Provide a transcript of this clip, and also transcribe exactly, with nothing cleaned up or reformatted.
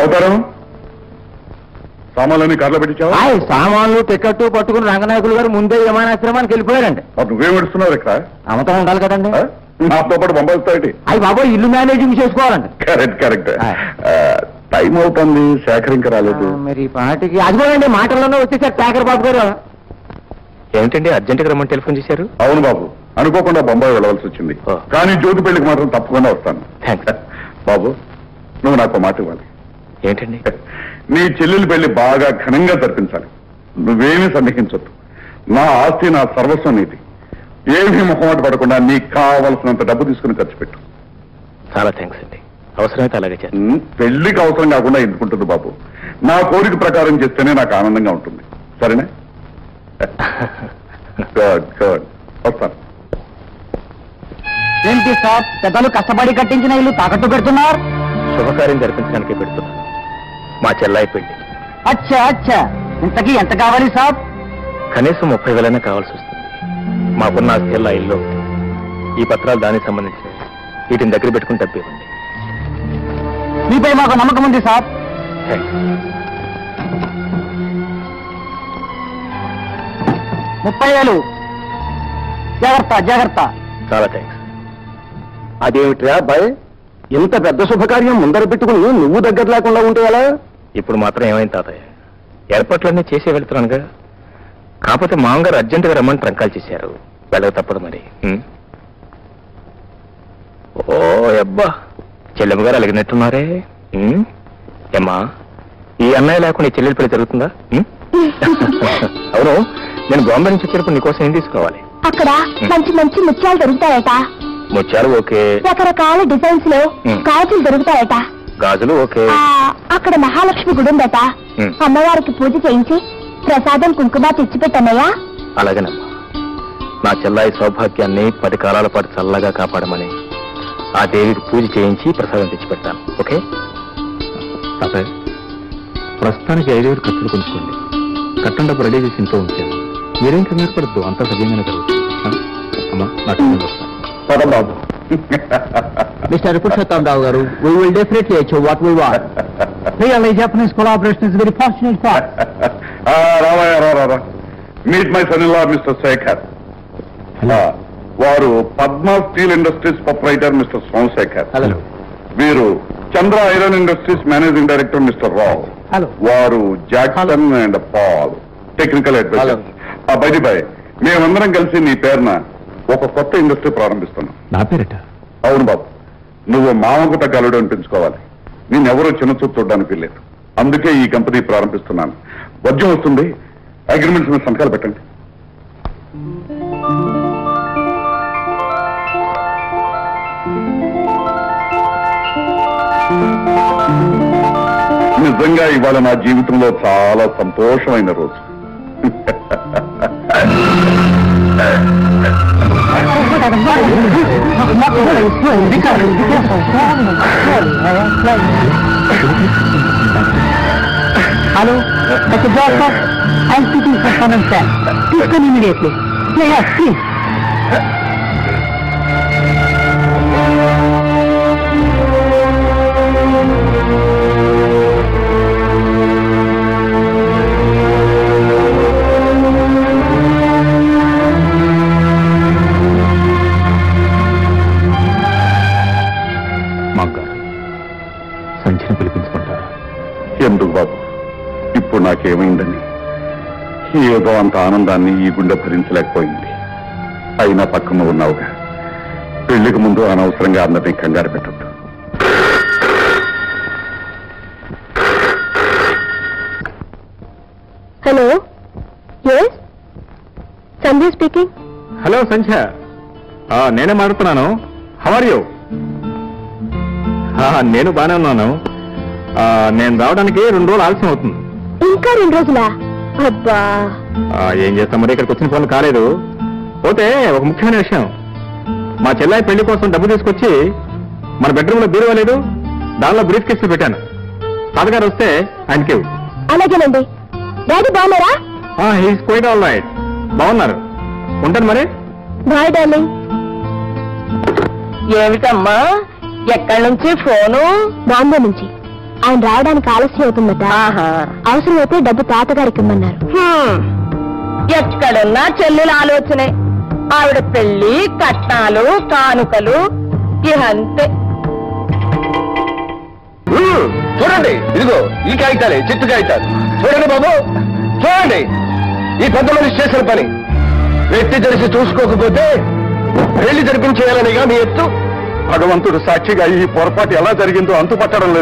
అవుతారు సామాన్లన్నీ కార్లో పెట్టించావా? సామాన్లు టికెట్ పట్టుకుని రంగనాయకులు గారు ముందే విమానాశ్రమానికి వెళ్ళిపోయారండి. నువ్వేం పెడుతున్నారు ఇక్కడ? అమతం ఉండాలి కదండి. నాతో పాటు పంపిస్తాయి. అవి బాబో ఇల్లు మేనేజింగ్ చేసుకోవాలండి. కరెక్ట్ కరెక్ట్ టైం అవుతుంది. శేఖర్ ఇంకా రాలేదు. మరి పాటికి అదిగోనండి మాటల్లోనే వచ్చేసారు శేఖర్ బాబు గారు. ఏమిటండి అర్జెంట్ గా రమ్మని టెలిఫోన్ చేశారు? అవును బాబు, అనుకోకుండా బొంబాయి వెళ్ళవలసి వచ్చింది. కానీ జ్యోతి పెళ్లికి మాత్రం తప్పకుండా వస్తాను. థ్యాంక్స్ బాబు. నువ్వు నాకు మాట ఇవ్వాలి. ఏంటండి? నీ చెల్లెలు పెళ్లి బాగా ఘనంగా జరిపించాలి. నువ్వేమీ సందేహించొద్దు. నా ఆస్తి నా సర్వస్వం నీది. ఏమీ మొహమాట పడకుండా నీకు కావాల్సినంత డబ్బు తీసుకుని ఖర్చు పెట్టు. చాలా థ్యాంక్స్ అండి. అవసరమైతే అలాగే చేస్తాను. పెళ్లికి అవసరం కాకుండా ఎందుకుంటుంది బాబు. నా కోరిక ప్రకారం చేస్తేనే నాకు ఆనందంగా ఉంటుంది. సరేనా? గుడ్ గుడ్ వస్తాను. ఏంటి సార్ పెద్దలు కష్టపడి కట్టించిన ఇల్లు తాకట్టు పెడుతున్నారు? శుభకార్యం జరిపించడానికే పెడుతున్నారు. మా చెల్లాయి పెళ్లి. అచ్చా అచ్చా ఇంతకీ ఎంత కావాలి సాబ్? కనీసం ముప్పై వేలైనా కావాల్సి వస్తుంది. మాకున్న చెల్లా ఇల్లు. ఈ పత్రాలు దానికి సంబంధించినవి. వీటిని దగ్గర పెట్టుకుని తప్పేవండి. మీపై మాకు నమ్మకం ఉంది సాబ్. ముప్పై వేలు జాగ్రత్త జాగ్రత్త. చాలా థ్యాంక్స్. అదేమిట్రా అబ్బాయి, ఇంత పెద్ద శుభకార్యం ముందర పెట్టుకుని నువ్వు దగ్గర లేకుండా ఉంటే ఎలా? ఇప్పుడు మాత్రం ఏమైంది తాతయ్య? ఏర్పాట్లన్నీ చేసే వెళ్తున్నానుగా. కాకపోతే మామగారు అర్జెంటుగా రమ్మని ట్రంకాలు చేశారు. వెళ్ళక తప్పదు మరి. ఓ అబ్బా, చెల్లెమ్మ గారు అలిగినట్టున్నారే. ఏమ్మా, ఈ అన్నయ్య లేకుండా ఈ చెల్లెలు పెళ్లి జరుగుతుందా? అవును, నేను బాంబే నుంచి వచ్చినప్పుడు నీకోసం ఏం తీసుకోవాలి? అక్కడ మంచి మంచి ముత్యాలు దొరుకుతాయట. ముచ్చాలు ఓకే. రకరకాల డిజైన్స్ లో గాజులు దొరుకుతాయట. గాజులు ఓకే. అక్కడ మహాలక్ష్మి గుడి ఉందట. అమ్మవారికి పూజ చేయించి ప్రసాదం కుంకుమ తెచ్చిపెట్టన్నయ్యా. అలాగేనమ్మా. నా చెల్లాయి సౌభాగ్యాన్ని పది కాలాల పాటు చల్లగా కాపాడమని ఆ దేవికి పూజ చేయించి ప్రసాదం తెచ్చిపెట్టాను. ఓకే తాతయ్య, ప్రస్తుతానికి ఐదేరు ఖర్చులు కొనుక్కోండి. కట్టం డబ్బు రెడీ చేసి ఇంట్లో ఉంచాను. మీరేం కంగారు పడద్దు, అంతా సవ్యంగానే జరుగుతుంది. అమ్మా నాకు మిస్టర్ పురుషోత్తంరావు గారు, we will definitely achieve what we want. Really, Japanese collaboration is a very fortunate part. రావయ్య రావయ్య, meet my son-in-law mister Shekhar. వారు Padma steel industries proprietor mister Somashekhar. Hello. వీరు Chandra iron industries managing director mister Rao. Hello. వారు Jackson and Paul technical adviser. By the by, మేమందరం కలిసి నీ పేరున ఒక కొత్త ఇండస్ట్రీ ప్రారంభిస్తున్నాం. నా పేరిట? అవును బాబు, నువ్వు మామకు తగ్గలుడు అనిపించుకోవాలి. నేనెవరో చిన్న చూపు చూడడానికి లేదు. అందుకే ఈ కంపెనీ ప్రారంభిస్తున్నాను. వద్యం వస్తుంది. అగ్రిమెంట్స్ మీద సంతకాలు పెట్టండి. నిజంగా ఇవాళ నా జీవితంలో చాలా సంతోషమైన రోజు. Hello, at the door, sir. I'm speaking for someone, sir. Please come immediately. Yeah, yeah, please. ఎందుకు బాబు ఇప్పుడు నాకేమైందని? ఏదో అంత ఆనందాన్ని ఈ గుండె భరించలేకపోయింది. అయినా పక్కన ఉన్నావుగా. పెళ్లికి ముందు అనవసరంగా అందరినీ కంగారు పెట్టద్దు. Hello, yes Sandhya speaking. Hello Sandhya, నేనే మాట్లాడుతున్నాను. How are you? నేను బానే ఉన్నాను. నేను రావడానికి రెండు రోజులు ఆలస్యం అవుతుంది. ఇంకా రెండు రోజులా? అబ్బా, ఏం చేస్తాం మరి. ఇక్కడికి వచ్చిన పనులు కాలేదు. పోతే ఒక ముఖ్యమైన విషయం, మా చెల్లాయి పెళ్లి కోసం డబ్బు తీసుకొచ్చి మన బెడ్రూమ్ లో బీరువా లేదు, దానిలో బ్రీఫ్ కేసులు పెట్టాను. తాతగారు వస్తే ఆయనకి. అలాగేనండి. డాడీ బాగున్నారా? He's quite all right. బాగున్నారు. ఉంటాను మరి. Bye darling. ఏమిటమ్మా ఎక్కడి నుంచి ఫోను? బాంబే నుంచి. ఆయన రావడానికి ఆలస్యం అవుతుందట. అవసరమైతే డబ్బు తాతగారికి ఇమ్మన్నారు. ఎక్కడున్నా చెల్లెల ఆలోచనే. ఆవిడ పెళ్లి కట్నాలు కానుకలు ఇహంతే. చూడండి, ఇదిగో ఈ కాగితాలే, చెట్టు కాగితాలు. చూడండి బాబు, చూడండి, ఈ పెద్ద మనిషి చేసిన పని. వ్యక్తి తెలిసి చూసుకోకపోతే పెళ్లి జరిపించేయాలనిగా మీ ఎత్తు. భగవంతుడు సాక్షిగా ఈ పొరపాటు ఎలా జరిగిందో అంతుపట్టడం లేదు.